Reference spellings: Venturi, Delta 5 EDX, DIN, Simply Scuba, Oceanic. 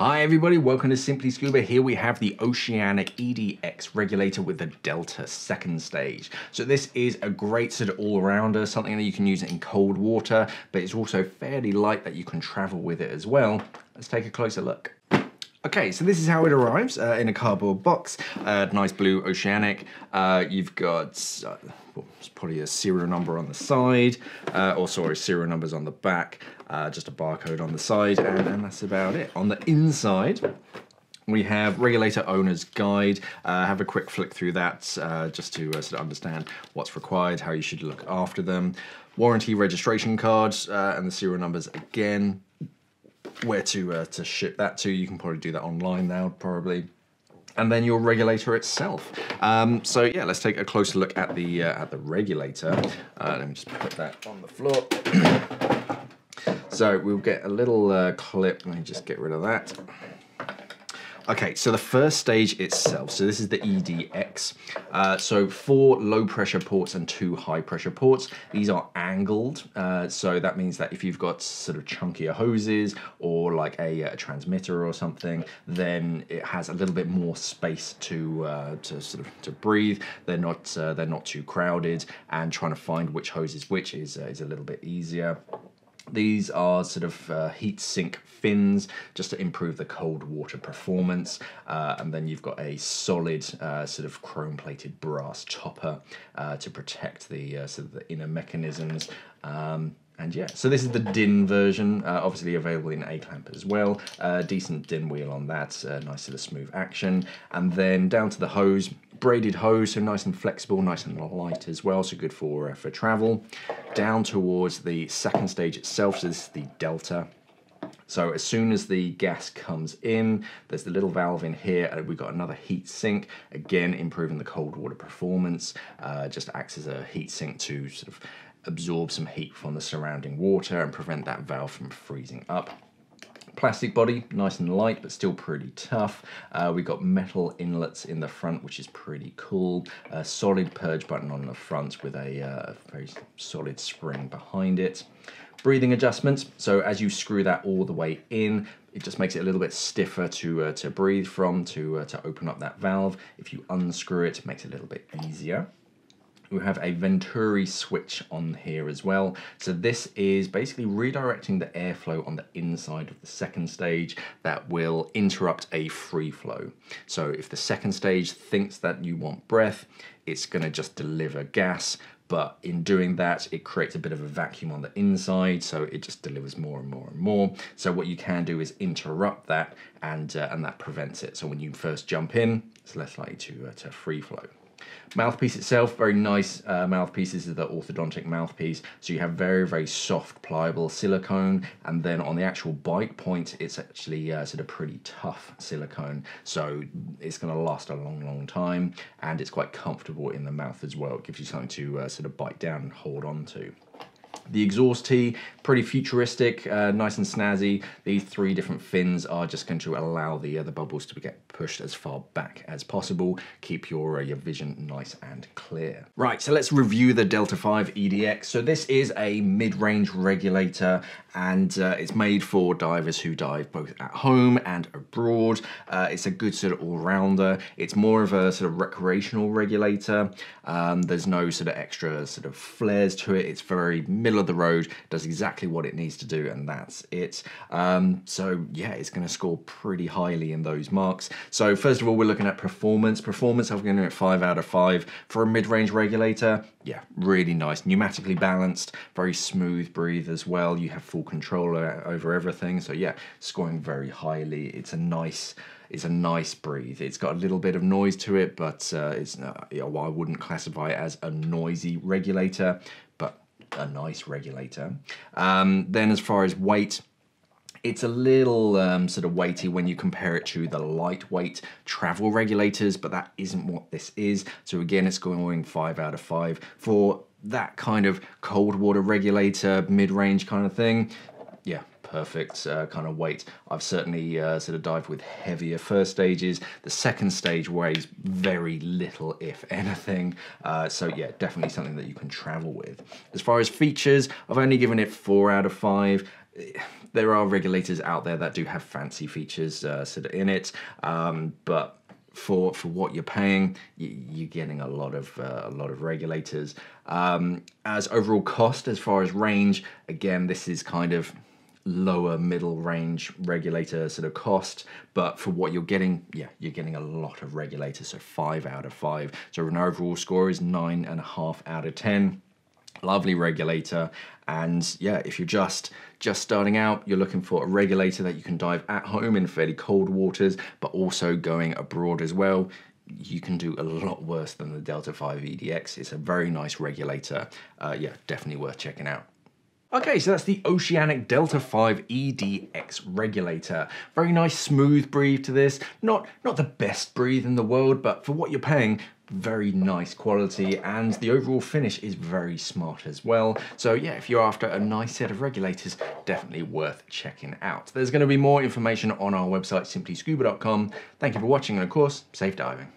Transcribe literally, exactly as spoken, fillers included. Hi everybody, welcome to Simply Scuba. Here we have the Oceanic E D X regulator with the Delta second stage. So this is a great sort of all-rounder, something that you can use in cold water, but it's also fairly light that you can travel with it as well. Let's take a closer look. Okay, so this is how it arrives, uh, in a cardboard box, uh, nice blue Oceanic. Uh, you've got uh, well, it's probably a serial number on the side, uh, or sorry, serial numbers on the back, uh, just a barcode on the side, and, and that's about it. On the inside, we have regulator owner's guide. Uh, have a quick flick through that uh, just to uh, sort of understand what's required, how you should look after them. Warranty registration cards uh, and the serial numbers again. Where to uh, to ship that to. You can probably do that online now, probably. And then your regulator itself. Um, so yeah, let's take a closer look at the uh, at the regulator. Uh, let me just put that on the floor. So we'll get a little uh, clip. Let me just get rid of that. Okay, so the first stage itself, so this is the E D X. Uh, so four low pressure ports and two high pressure ports. These are angled, uh, so that means that if you've got sort of chunkier hoses or like a, a transmitter or something, then it has a little bit more space to uh, to sort of to breathe. They're not uh, they're not too crowded, and trying to find which hose is which is uh, is a little bit easier. These are sort of uh, heat sink fins, just to improve the cold water performance. Uh, and then you've got a solid uh, sort of chrome-plated brass topper uh, to protect the uh, sort of the inner mechanisms. Um, and yeah, so this is the D I N version, uh, obviously available in A-clamp as well. Uh, decent D I N wheel on that, uh, nice sort of smooth action. And then down to the hose. Braided hose, so nice and flexible, nice and light as well, so good for uh, for travel. Down towards the second stage itself, so this is the Delta. So as soon as the gas comes in, there's the little valve in here, and we've got another heat sink, again improving the cold water performance, uh, just acts as a heat sink to sort of absorb some heat from the surrounding water and prevent that valve from freezing up. Plastic body, nice and light, but still pretty tough. Uh, we've got metal inlets in the front, which is pretty cool. A solid purge button on the front with a uh, very solid spring behind it. Breathing adjustments, so as you screw that all the way in, it just makes it a little bit stiffer to, uh, to breathe from, to, uh, to open up that valve. If you unscrew it, it makes it a little bit easier. We have a Venturi switch on here as well. So this is basically redirecting the airflow on the inside of the second stage that will interrupt a free flow. So if the second stage thinks that you want breath, it's gonna just deliver gas, but in doing that, it creates a bit of a vacuum on the inside, so it just delivers more and more and more. So what you can do is interrupt that, and, uh, and that prevents it. So when you first jump in, it's less likely to, uh, to free flow. Mouthpiece itself, very nice uh, mouthpiece. This is the orthodontic mouthpiece. So you have very, very soft, pliable silicone. And then on the actual bite point, it's actually uh, sort of pretty tough silicone. So it's going to last a long, long time. And it's quite comfortable in the mouth as well. It gives you something to uh, sort of bite down and hold on to. The exhaust tee, pretty futuristic, uh, nice and snazzy. These three different fins are just going to allow the other uh, bubbles to get pushed as far back as possible. Keep your, uh, your vision nice and clear. Right, so let's review the Delta five E D X. So this is a mid-range regulator, and uh, it's made for divers who dive both at home and abroad. Uh, it's a good sort of all-rounder. It's more of a sort of recreational regulator. Um, there's no sort of extra sort of flares to it. It's very middle of the road, does exactly what it needs to do, and that's it. Um, so yeah, it's going to score pretty highly in those marks. So first of all, we're looking at performance. Performance, I'm going to do it five out of five for a mid-range regulator. Yeah, really nice, pneumatically balanced, very smooth breathe as well. You have full control over everything. So yeah, scoring very highly. It's a nice. It's a nice breathe. It's got a little bit of noise to it, but uh, it's not, you know, I wouldn't classify it as a noisy regulator, but a nice regulator. Um, then as far as weight, it's a little um, sort of weighty when you compare it to the lightweight travel regulators, but that isn't what this is. So again, it's going five out of five for that kind of cold water regulator, mid-range kind of thing. Yeah, perfect uh, kind of weight. I've certainly uh, sort of dived with heavier first stages. The second stage weighs very little, if anything. Uh, so yeah, definitely something that you can travel with. As far as features, I've only given it four out of five. there are regulators out there that do have fancy features uh, sort of in it, um, but for for what you're paying, you're getting a lot of uh, a lot of regulators. Um, as overall cost, as far as range, again, this is kind of lower middle range regulator sort of cost, but for what you're getting, yeah, you're getting a lot of regulators. So five out of five. So an overall score is nine and a half out of ten. Lovely regulator. And yeah, if you're just just starting out, you're looking for a regulator that you can dive at home in fairly cold waters, but also going abroad as well, you can do a lot worse than the Delta five E D X. It's a very nice regulator. Uh, yeah, definitely worth checking out. Okay, so that's the Oceanic Delta five E D X regulator. Very nice, smooth breathe to this. Not, not the best breathe in the world, but for what you're paying, very nice quality, and the overall finish is very smart as well. So yeah, if you're after a nice set of regulators, definitely worth checking out. There's going to be more information on our website, simply scuba dot com. Thank you for watching, and of course, safe diving.